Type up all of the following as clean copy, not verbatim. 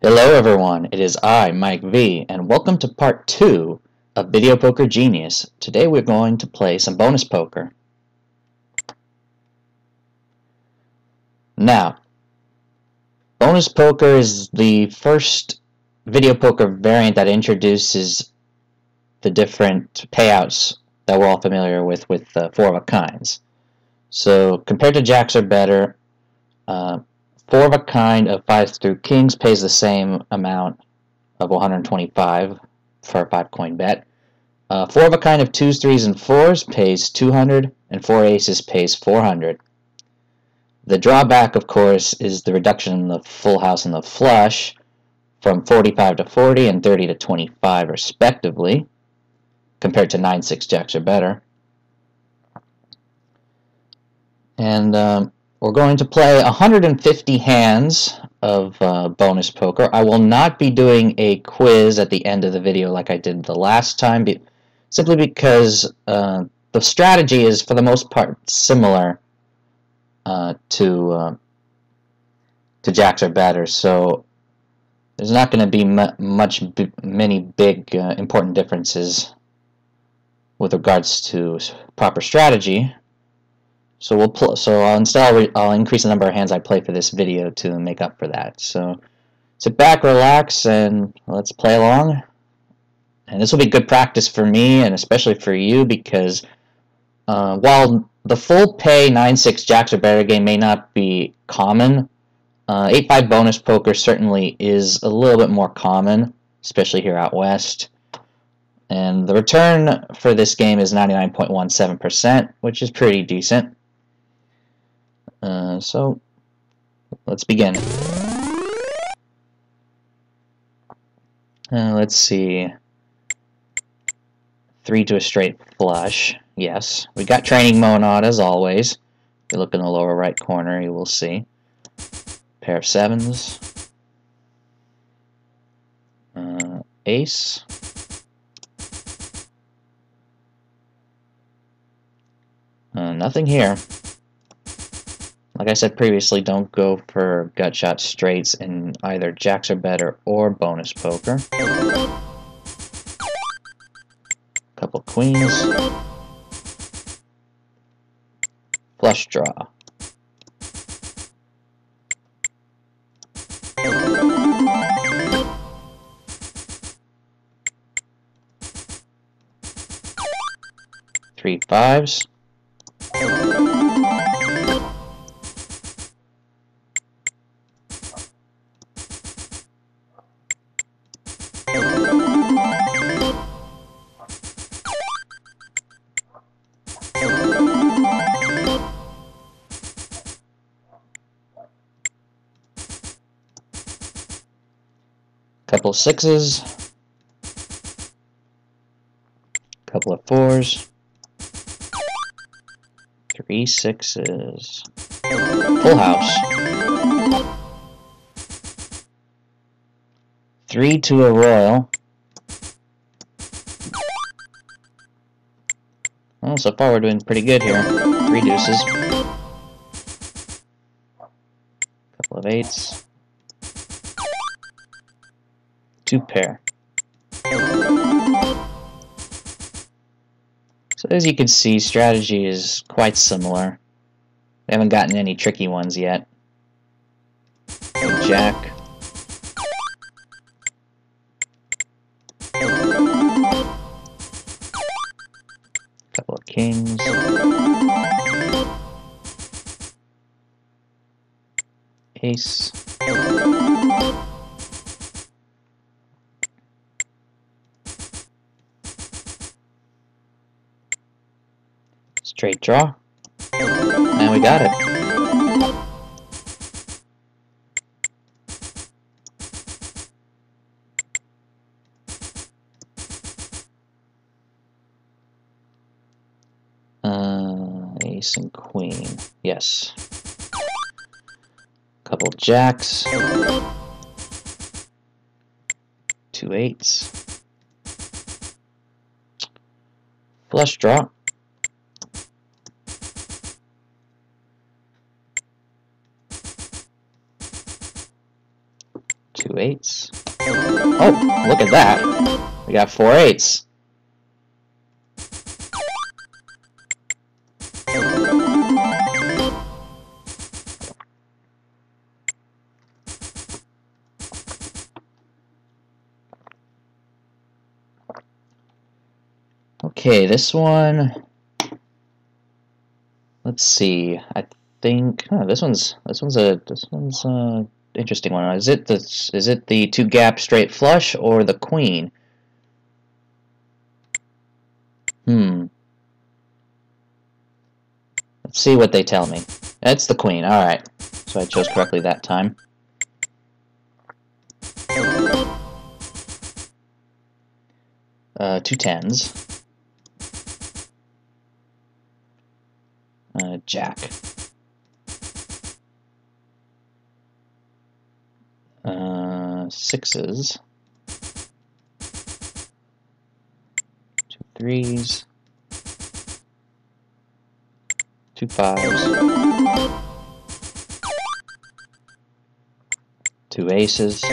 Hello everyone, it is I, Mike V, and welcome to part 2 of Video Poker Genius. Today we're going to play some bonus poker. Now, bonus poker is the first video poker variant that introduces the different payouts that we're all familiar with four of a kinds. So, compared to Jacks or Better, four of a kind of fives through kings pays the same amount of 125 for a 5-coin bet. Four of a kind of twos, threes, and fours pays 200, and four aces pays 400. The drawback, of course, is the reduction in the full house and the flush from 45 to 40 and 30 to 25, respectively, compared to 9-6 Jacks or Better. And we're going to play 150 hands of bonus poker. I will not be doing a quiz at the end of the video like I did the last time, simply because the strategy is, for the most part, similar to Jacks or Better. So there's not going to be many big important differences with regards to proper strategy. So instead I'll increase the number of hands I play for this video to make up for that. So sit back, relax, and let's play along. And this will be good practice for me, and especially for you, because while the full pay 9-6 Jacks or Better game may not be common, 8-5 bonus poker certainly is a little bit more common, especially here out west. And the return for this game is 99.17%, which is pretty decent. So let's begin. Let's see. 3 to a straight flush. Yes, we got training monad as always. If you look in the lower right corner, you will see pair of sevens, ace, nothing here. Like I said previously, don't go for gut shot straights in either Jacks or Better or bonus poker. Couple queens. Flush draw. Three fives. Couple sixes, couple of fours, 3 6s, full house, 3 to a royal. Well, so far we're doing pretty good here. 3 deuces, couple of eights. Two pair. So as you can see, strategy is quite similar. We haven't gotten any tricky ones yet. Jack. Couple of kings. Ace. Straight draw. And we got it. Ace and queen. Yes. Couple jacks. 2 8s. Flush draw. 2 8s. Oh, look at that. We got 4 8s. Okay, this one, let's see, I think, oh, this one's a interesting one. Is it the two gap straight flush or the queen? Let's see what they tell me. It's the queen, alright. So I chose correctly that time. Two tens. Jack. Sixes. 2 3s. 2 5s. 2 aces. 2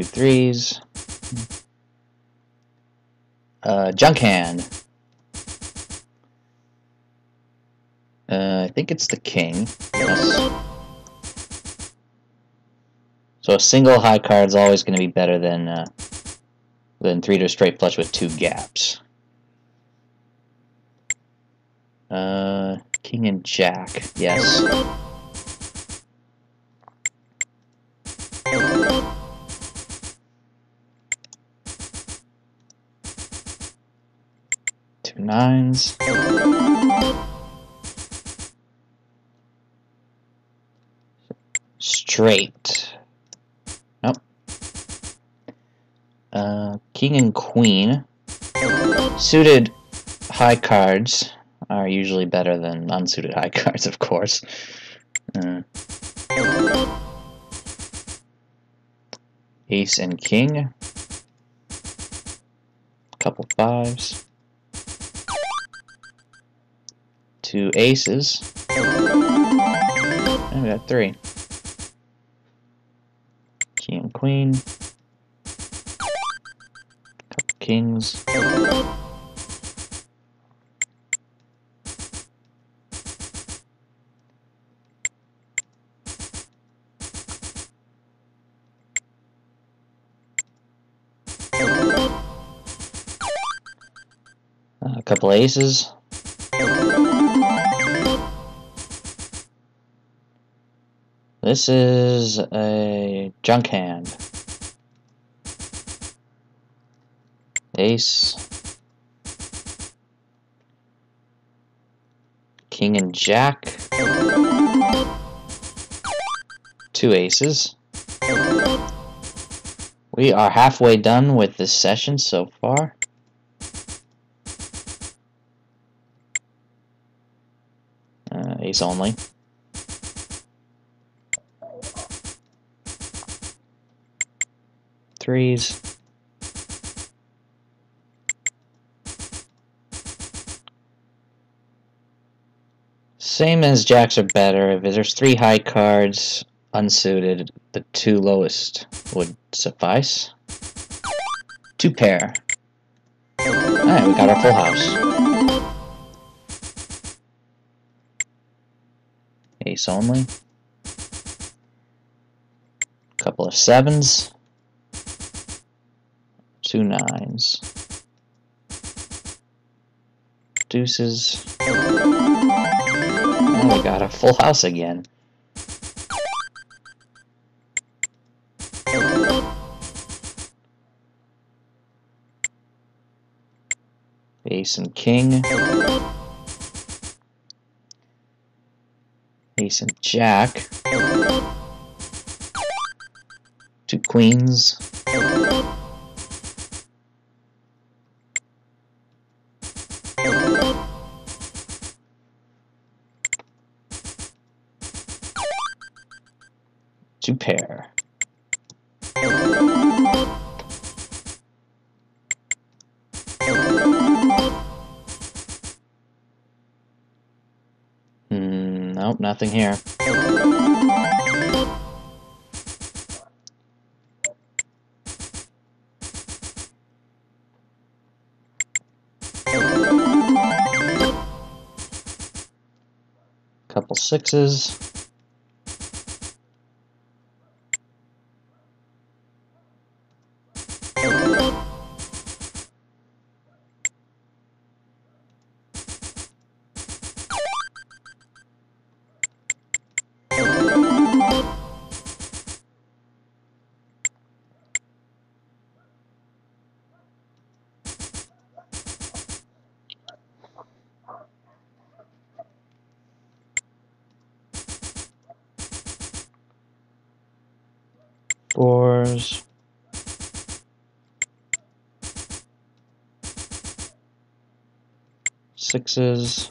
3s. Junk hand. I think it's the king. Yes. So a single high card is always going to be better than three to a straight flush with two gaps. King and jack. Yes. Nines. 2 straight. Nope. King and queen. Suited high cards are usually better than unsuited high cards, of course. Ace and king. Couple 5s. 2 aces, and we got 3. King and queen, couple kings, a couple aces. 2 This is a junk hand. Ace. King and jack. 2 aces. We are halfway done with this session so far. Ace only. Threes, same as jacks or better. If there's 3 high cards unsuited, the 2 lowest would suffice. 2 pair. Alright, we got our full house. Ace only, couple of 7s. 2 9s. Deuces. Oh, we got a full house again. Ace and king. Ace and jack. 2 queens. to pair. Nope, nothing here. Couple sixes. Fours. Sixes.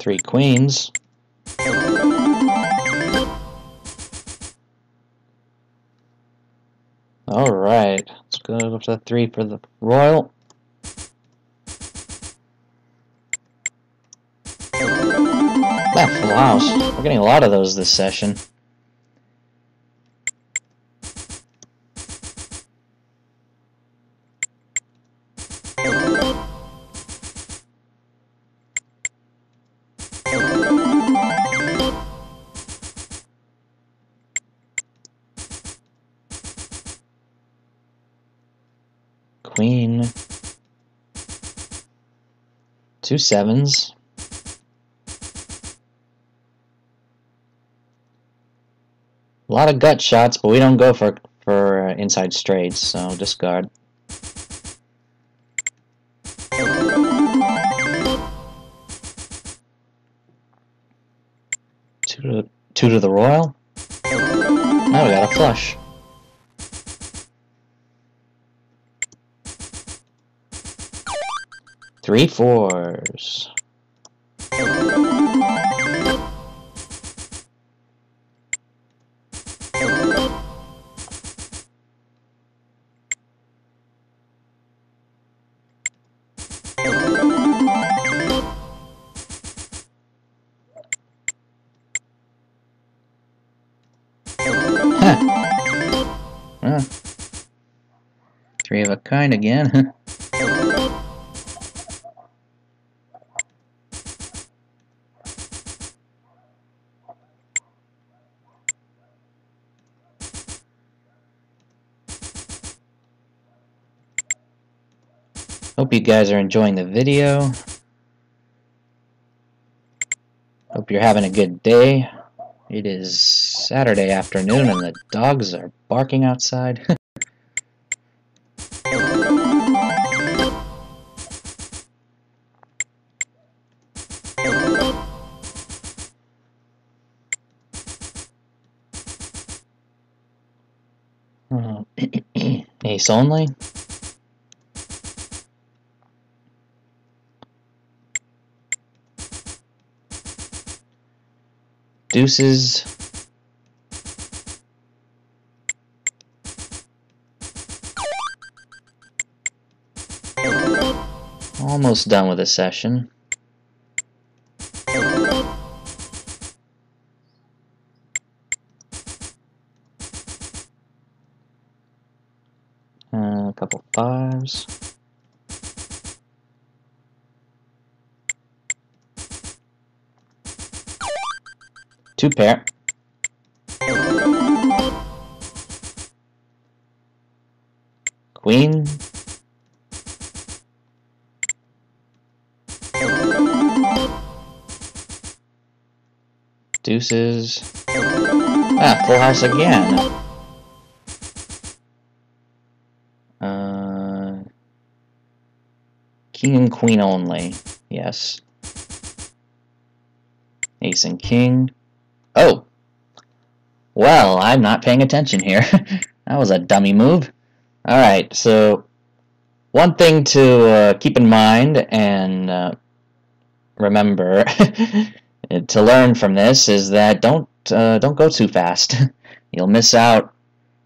Three queens. All right, let's go with the three for the royal. That flops. We're getting a lot of those this session. Queen. Two sevens. A lot of gut shots, but we don't go for inside straights, so discard. Two to the royal. Now we got a flush. Three fours. Three of a kind again. Hope you guys are enjoying the video. Hope you're having a good day. It is Saturday afternoon and the dogs are barking outside. Ace only. Deuces. Almost done with this session. A couple fives. Two pair. Queen. Deuces. Ah, full house again. King and queen only. Yes. Ace and king. Oh! Well, I'm not paying attention here. That was a dummy move. Alright, so One thing to keep in mind and remember to learn from this is that don't go too fast. You'll miss out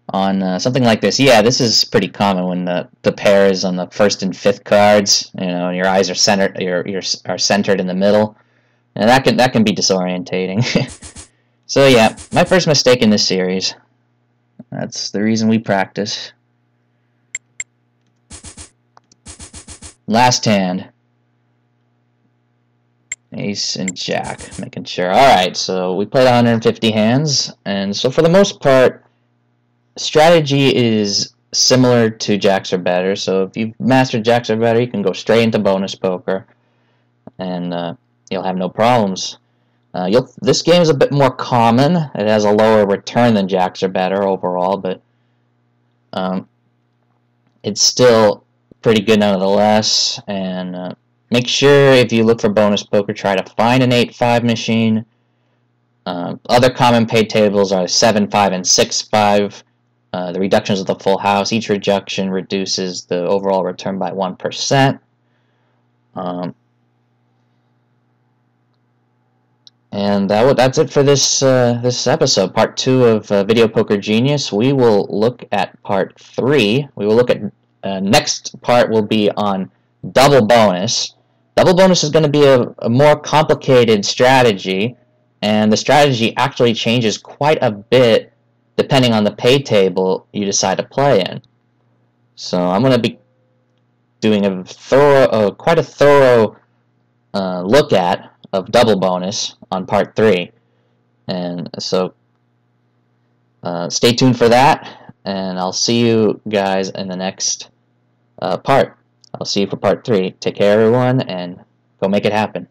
on something like this. Yeah, this is pretty common when the pair is on the first and fifth cards. You know, and your eyes are centered. Are centered in the middle, and that can be disorientating. So yeah, my first mistake in this series. That's the reason we practice. Last hand. Ace and Jack, making sure. Alright, so we played 150 hands, and so for the most part, strategy is similar to Jacks or Better. So if you've mastered Jacks or Better, you can go straight into bonus poker, and you'll have no problems. This game is a bit more common. It has a lower return than Jacks or Better overall, but it's still pretty good nonetheless, and make sure if you look for bonus poker, try to find an 8-5 machine. Other common paid tables are 7-5 and 6-5. The reductions of the full house. Each reduction reduces the overall return by 1%. And that's it for this episode, part 2 of Video Poker Genius. We will look at part 3. We will look at next part will be on double bonus. Double bonus is going to be a more complicated strategy, and the strategy actually changes quite a bit depending on the pay table you decide to play in. So I'm going to be doing quite a thorough look at of double bonus on part 3, and so stay tuned for that. And I'll see you guys in the next part. I'll see you for part 3. Take care, everyone, and go make it happen.